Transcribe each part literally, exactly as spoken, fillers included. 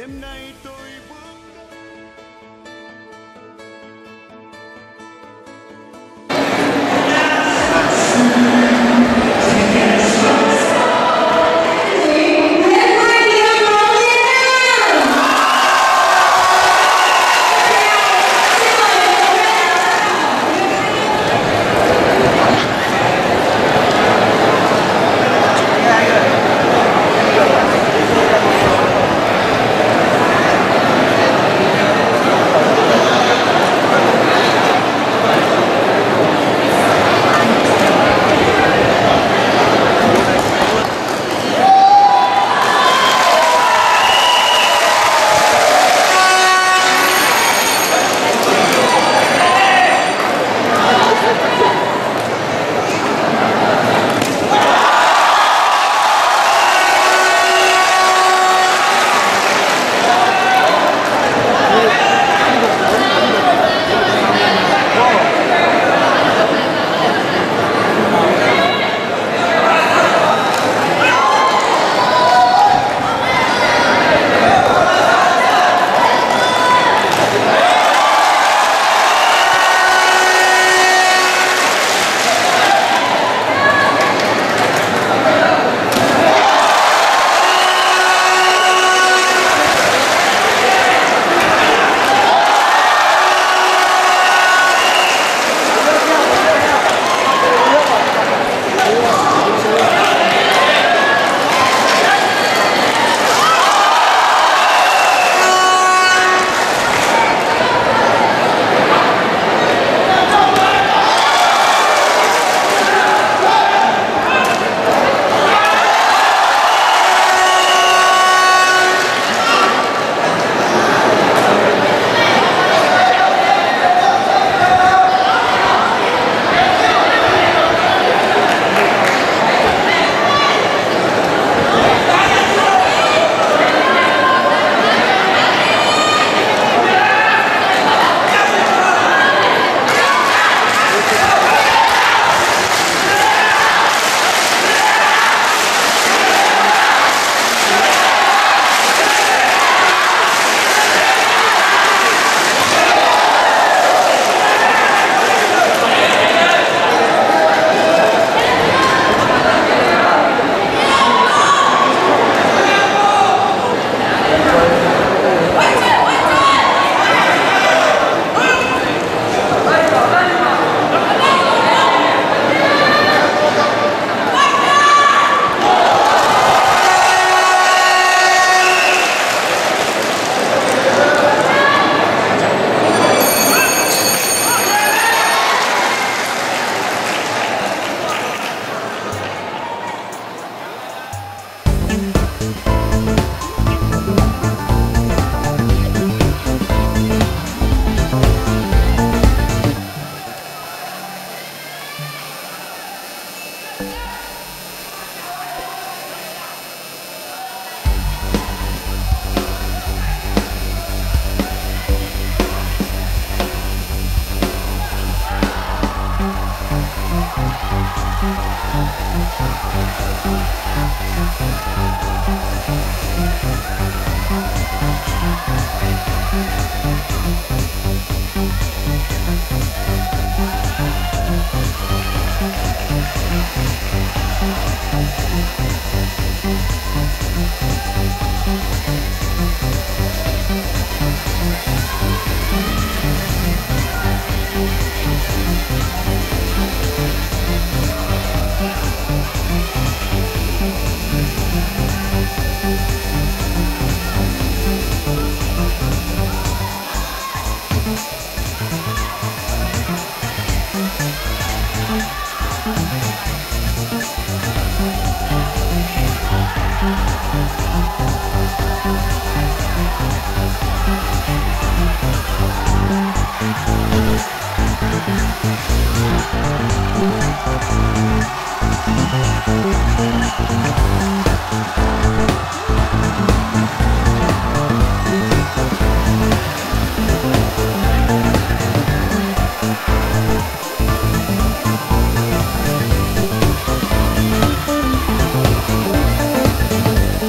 Đêm nay tôi bước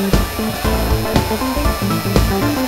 We'll be right back.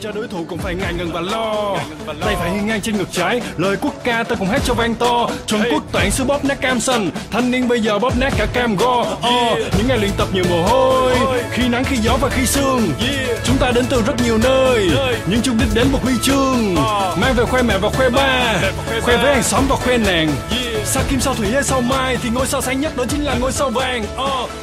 Cho đối thủ cũng phải ngại ngần và lo, tay phải hiên ngang trên ngực trái, lời quốc ca ta cùng hát cho vang to. Trung Quốc toạn sứ bóp nát cam sành, thanh niên bây giờ bóp nát cả cam go. Oh, những ngày luyện tập nhiều mồ hôi, khi nắng khi gió và khi sương, chúng ta đến từ rất nhiều nơi, nhưng chung đích đến một huy chương, mang về khoe mẹ và khoe ba, khoe với hàng xóm và khoe nàng. Sao Kim, sao Thủy hay sao Mai thì ngôi sao sáng nhất đó chính là ngôi sao vàng. Oh.